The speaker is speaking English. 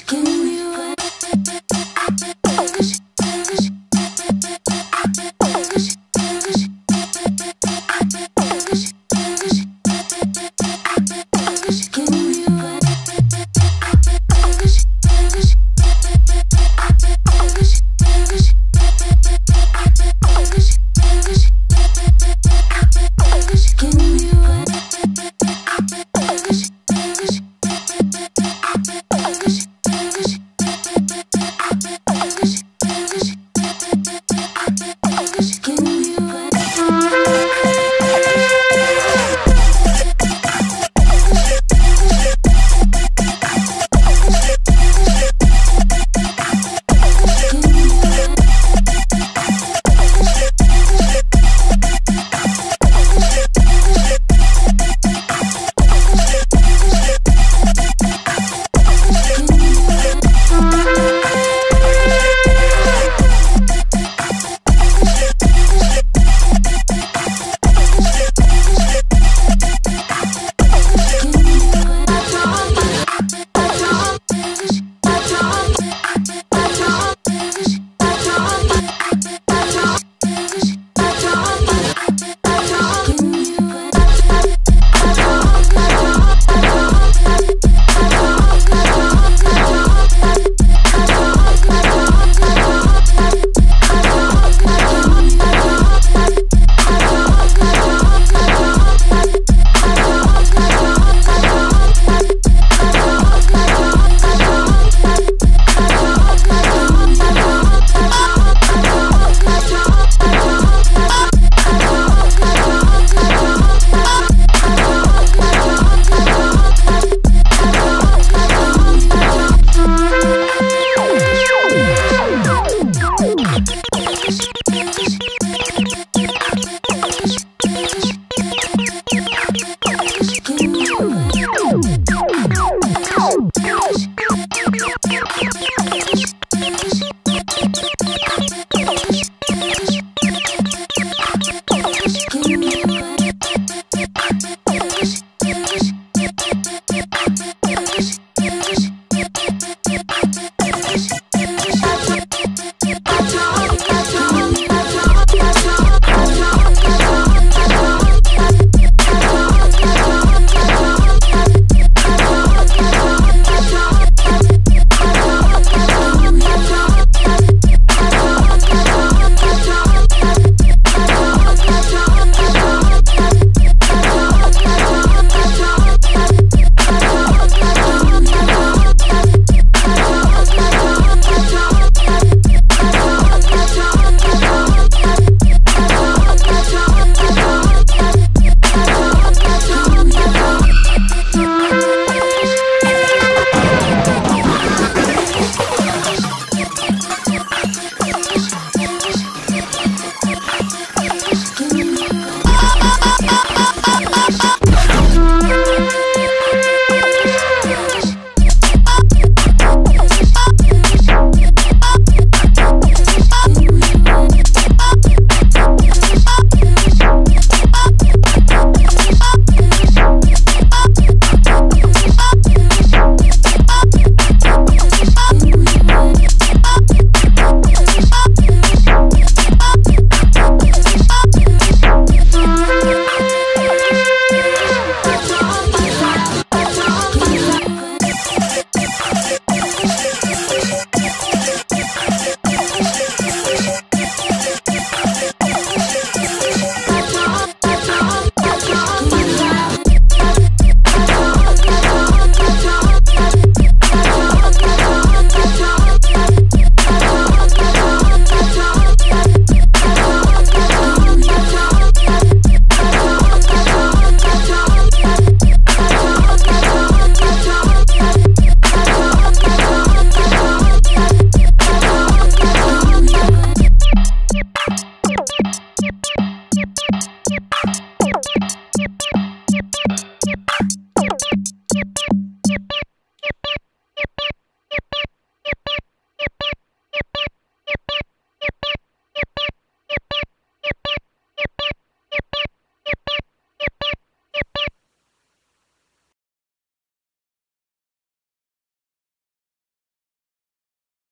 She